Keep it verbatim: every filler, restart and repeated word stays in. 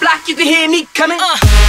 Black, you can hear me coming. Uh.